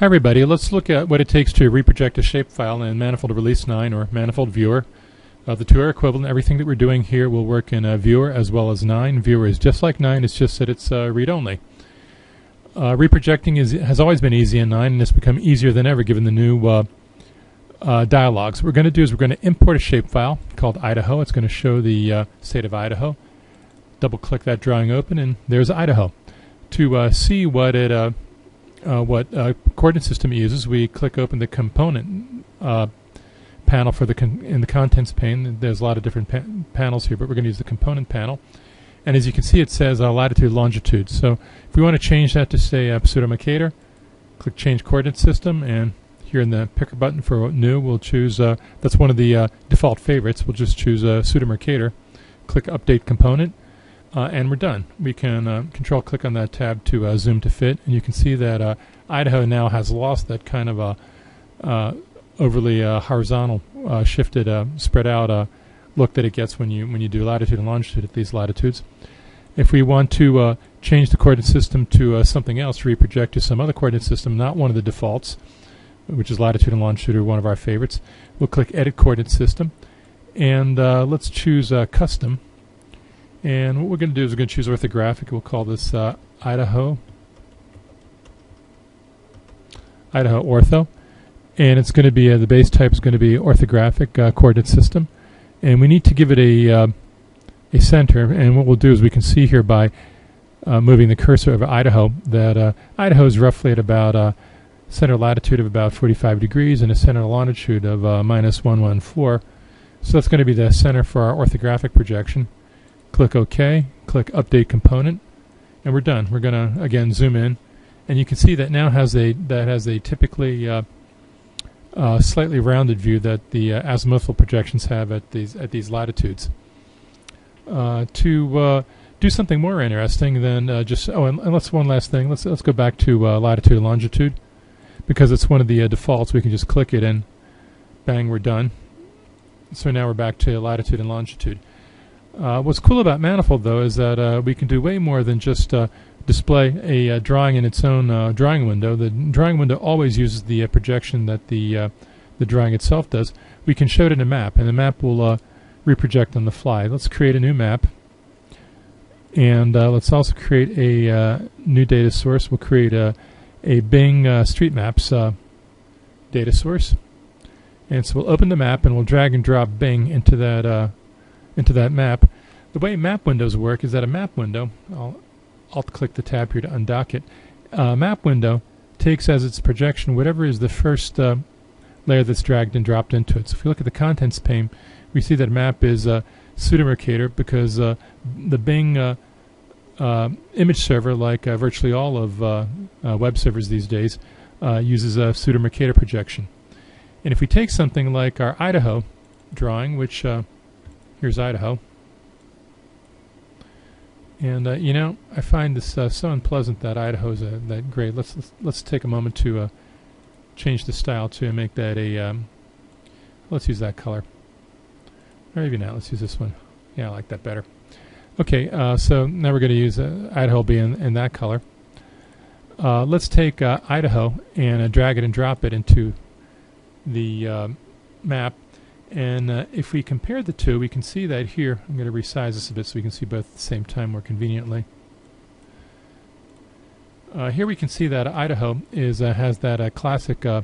Hi everybody, let's look at what it takes to reproject a shapefile in Manifold Release 9 or Manifold Viewer. The two are equivalent. Everything that we're doing here will work in Viewer as well as 9. Viewer is just like 9, it's just that it's read-only. Reprojecting has always been easy in 9 and it's become easier than ever given the new dialogues. What we're going to do is we're going to import a shapefile called Idaho. It's going to show the state of Idaho. Double-click that drawing open and there's Idaho. To see what coordinate system it uses, we click open the component panel for the in the contents pane. There's a lot of different panels here, but we're going to use the component panel. And as you can see, it says latitude, longitude. So if we want to change that to say pseudo-mercator, click Change Coordinate System, and here in the picker button for new, we'll choose, that's one of the default favorites, we'll just choose pseudo-mercator, click Update Component, and we're done. We can Control-click on that tab to zoom to fit, and you can see that Idaho now has lost that kind of overly horizontal, shifted, spread out look that it gets when you do latitude and longitude at these latitudes. If we want to change the coordinate system to something else, reproject to some other coordinate system, not one of the defaults, which is latitude and longitude, are one of our favorites, we'll click Edit Coordinate System, and let's choose Custom. And what we're going to do is we're going to choose orthographic. We'll call this Idaho Ortho, and it's going to be the base type is going to be orthographic coordinate system, and we need to give it a center. And what we'll do is we can see here by moving the cursor over Idaho that Idaho is roughly at about center latitude of about 45 degrees and a center longitude of -114. So that's going to be the center for our orthographic projection. Click OK, click Update Component, and we're done. We're going to again zoom in, and you can see that now has a typically slightly rounded view that the azimuthal projections have at these latitudes. To do something more interesting than just and let's one last thing. Let's go back to latitude and longitude because it's one of the defaults. We can just click it and bang, we're done. So now we're back to latitude and longitude. What's cool about Manifold, though, is that we can do way more than just display a drawing in its own drawing window. The drawing window always uses the projection that the drawing itself does. We can show it in a map, and the map will reproject on the fly. Let's create a new map, and let's also create a new data source. We'll create a Bing Street Maps data source, and so we'll open the map and we'll drag and drop Bing into that map. The way map windows work is that a map window, I'll alt-click the tab here to undock it, a map window takes as its projection whatever is the first layer that's dragged and dropped into it. So if we look at the contents pane, we see that a map is pseudo-mercator because the Bing image server, like virtually all of web servers these days, uses a pseudo-mercator projection. And if we take something like our Idaho drawing, which here's Idaho, and you know, I find this so unpleasant that Idaho's that gray. Let's take a moment to change the style to make that a. Let's use that color, or maybe not. Let's use this one. Yeah, I like that better. Okay, so now we're going to use Idaho be in that color. Let's take Idaho and drag it and drop it into the map. And if we compare the two, we can see that here, I'm going to resize this a bit so we can see both at the same time more conveniently. Here we can see that Idaho is has that classic, you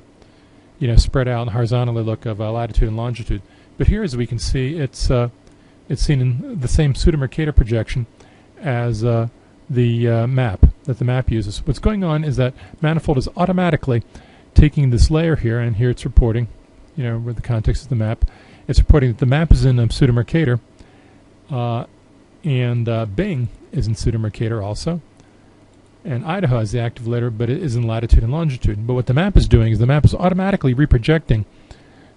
know, spread out and horizontally look of latitude and longitude. But here, as we can see, it's seen in the same pseudo-mercator projection as the map that the map uses. What's going on is that Manifold is automatically taking this layer here, and here it's reporting, you know, with the context of the map. It's reporting that the map is in pseudo-mercator, and Bing is in pseudo-mercator also. And Idaho has the active letter, but it is in latitude and longitude. But what the map is doing is the map is automatically reprojecting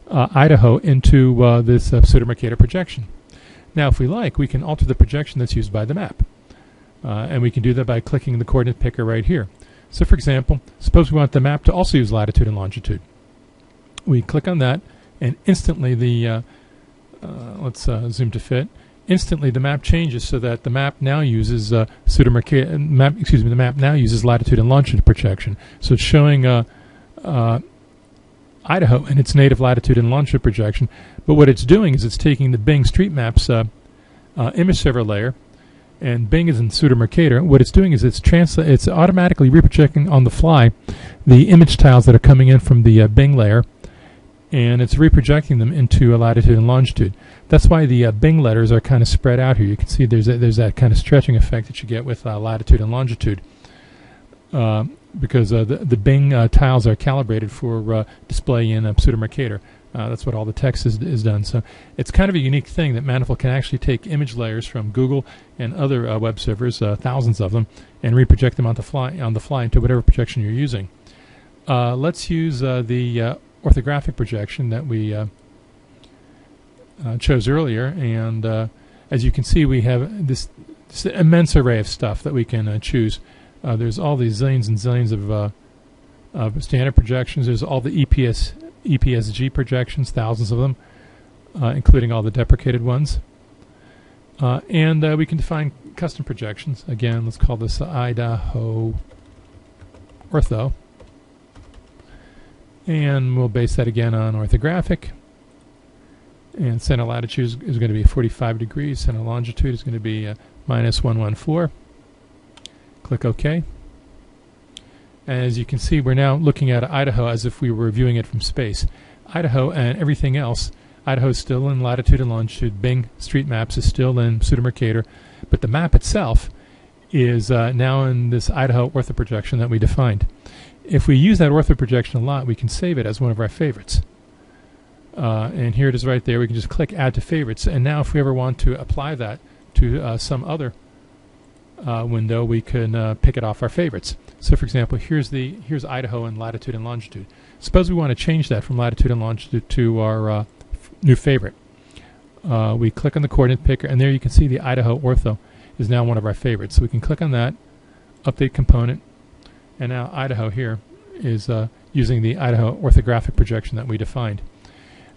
Idaho into this pseudo-mercator projection. Now, if we like, we can alter the projection that's used by the map. And we can do that by clicking the coordinate picker right here. So, for example, suppose we want the map to also use latitude and longitude. We click on that, and instantly the let's zoom to fit. Instantly, the map changes so that the map now uses pseudo-mercator. Excuse me, the map now uses latitude and longitude projection. So it's showing Idaho in its native latitude and longitude projection. But what it's doing is it's taking the Bing Street Maps image server layer, and Bing is in pseudo-mercator. What it's doing is it's automatically reprojecting on the fly the image tiles that are coming in from the Bing layer, and it's reprojecting them into a latitude and longitude. That's why the Bing letters are kind of spread out here. You can see there's that kind of stretching effect that you get with latitude and longitude, because the Bing tiles are calibrated for display in pseudo-mercator. That's what all the text is done. So it's kind of a unique thing that Manifold can actually take image layers from Google and other web servers, thousands of them, and reproject them on the fly into whatever projection you're using. Let's use the orthographic projection that we chose earlier, and as you can see, we have this immense array of stuff that we can choose. There's all these zillions and zillions of standard projections. There's all the EPSG projections, thousands of them, including all the deprecated ones. And we can define custom projections. Again, let's call this Idaho Ortho. And we'll base that again on orthographic. And center latitude is going to be 45 degrees. Center longitude is going to be -114. Click OK. And as you can see, we're now looking at Idaho as if we were viewing it from space. Idaho and everything else, Idaho is still in latitude and longitude. Bing Street Maps is still in pseudo-mercator, but the map itself is now in this Idaho ortho projection that we defined. If we use that ortho projection a lot, we can save it as one of our favorites. And here it is right there. We can just click Add to Favorites. And now if we ever want to apply that to some other window, we can pick it off our favorites. So for example, here's Idaho in latitude and longitude. Suppose we want to change that from latitude and longitude to our new favorite. We click on the coordinate picker, and there you can see the Idaho ortho is now one of our favorites. So we can click on that, update component, and now Idaho here is using the Idaho orthographic projection that we defined.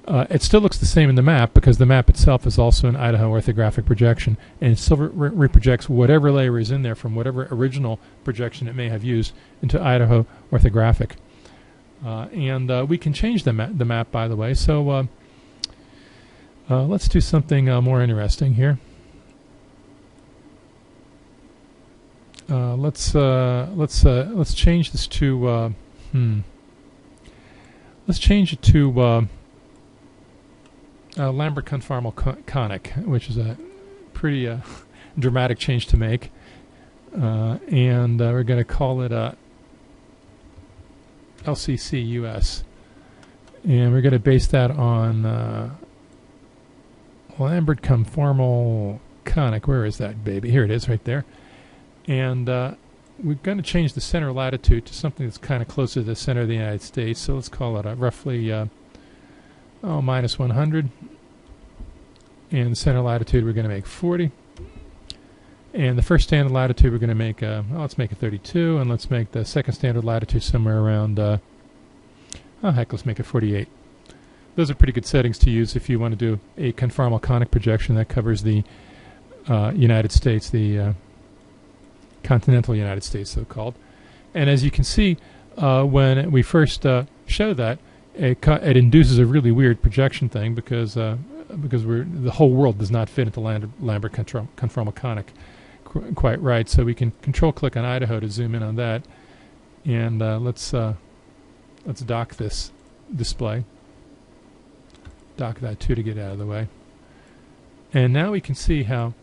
It still looks the same in the map because the map itself is also an Idaho orthographic projection, and it still reprojects whatever layer is in there from whatever original projection it may have used into Idaho orthographic. And we can change the map, by the way, so let's do something more interesting here. Let's change this to let's change it to Lambert Conformal Conic, which is a pretty dramatic change to make, and we're going to call it LCCUS, and we're going to base that on Lambert Conformal Conic. Where is that baby? Here it is, right there. And we're going to change the center latitude to something that's kind of closer to the center of the United States. So let's call it roughly. -100, and center latitude we're going to make 40, and the first standard latitude we're going to make let's make it 32, and let's make the second standard latitude somewhere around let's make it 48. Those are pretty good settings to use if you want to do a conformal conic projection that covers the United States, the continental United States, so-called. And as you can see, when we first show that, it induces a really weird projection thing because the whole world does not fit into Lambert Conformal Conic quite right. So we can control-click on Idaho to zoom in on that, and let's dock this display. Dock that too to get out of the way. And now we can see how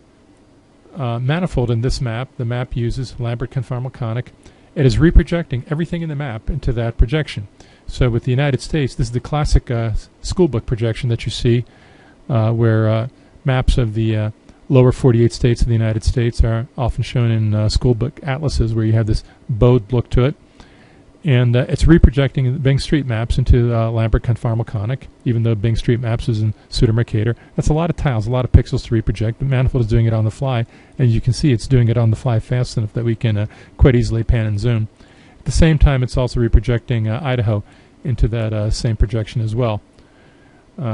Manifold in this map, the map uses Lambert Conformal Conic. It is reprojecting everything in the map into that projection. So with the United States, this is the classic school book projection that you see, where maps of the lower 48 states of the United States are often shown in school book atlases, where you have this bowed look to it. And it's reprojecting Bing Street Maps into Lambert Conformal Conic, even though Bing Street Maps is in pseudo-mercator. That's a lot of tiles, a lot of pixels to reproject, but Manifold is doing it on the fly, and you can see it's doing it on the fly fast enough that we can quite easily pan and zoom. At the same time, it's also reprojecting Idaho into that same projection as well.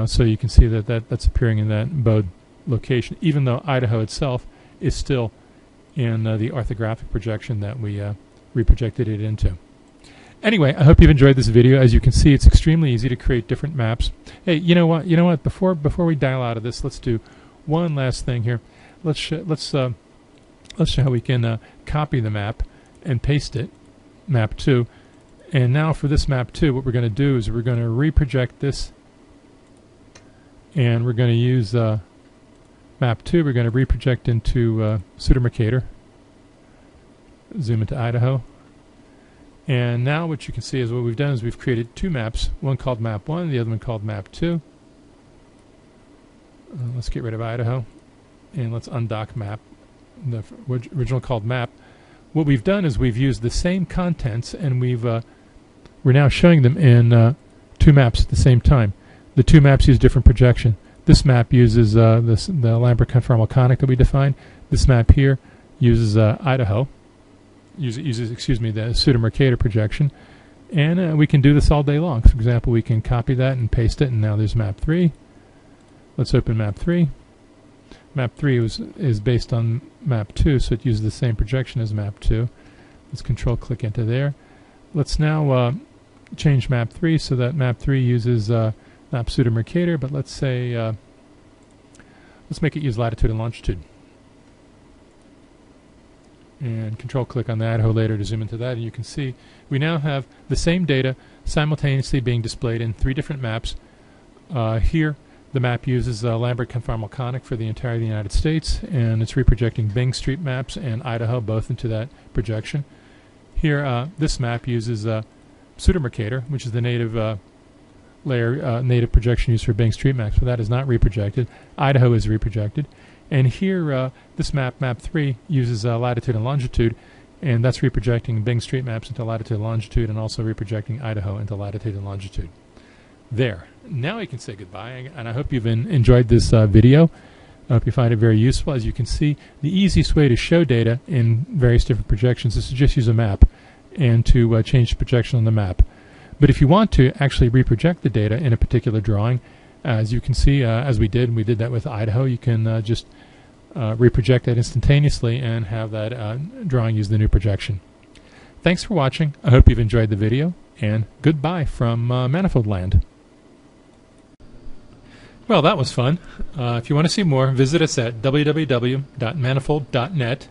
So you can see that's appearing in that bowed location, even though Idaho itself is still in the orthographic projection that we reprojected it into. Anyway, I hope you've enjoyed this video. As you can see, it's extremely easy to create different maps. Hey, you know what? Before we dial out of this, let's do one last thing here. Let's show how we can copy the map and paste it, map 2. And now for this map 2, what we're going to do is we're going to reproject this, and we're going to use map 2. We're going to reproject into pseudo-mercator. Zoom into Idaho. And now what you can see is what we've done is we've created two maps, one called map 1, the other one called map 2. Let's get rid of Idaho, and let's undock map, the original called map. What we've done is we've used the same contents, and we've we're now showing them in two maps at the same time. The two maps use different projection. This map uses the Lambert Conformal Conic that we defined. This map here uses Idaho. The pseudo-mercator projection, and we can do this all day long. For example, we can copy that and paste it, and now there's map 3. Let's open map 3. Map 3 is based on map 2, so it uses the same projection as map 2. Let's control-click into there. Let's now change map 3 so that map 3 uses not pseudo-mercator, but let's say let's make it use latitude and longitude. And control-click on the Idaho later to zoom into that, and you can see we now have the same data simultaneously being displayed in three different maps. Here, the map uses Lambert Conformal Conic for the entirety of the United States, and it's reprojecting Bing Street Maps and Idaho both into that projection. Here, this map uses pseudo-mercator, which is the native native projection used for Bing Street Maps, but that is not reprojected. Idaho is reprojected. And here, this map, map 3, uses latitude and longitude, and that's reprojecting Bing Street Maps into latitude and longitude, and also reprojecting Idaho into latitude and longitude. There. Now I can say goodbye, and I hope you've enjoyed this video. I hope you find it very useful. As you can see, the easiest way to show data in various different projections is to just use a map and to change the projection on the map. But if you want to actually reproject the data in a particular drawing, as you can see, as we did that with Idaho, you can just reproject that instantaneously and have that drawing use the new projection. Thanks for watching. I hope you've enjoyed the video, and goodbye from Manifold Land. Well, that was fun. If you want to see more, visit us at www.manifold.net.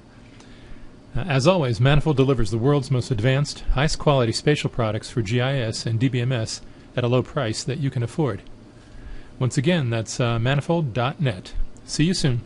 As always, Manifold delivers the world's most advanced, highest-quality spatial products for GIS and DBMS at a low price that you can afford. Once again, that's manifold.net. See you soon.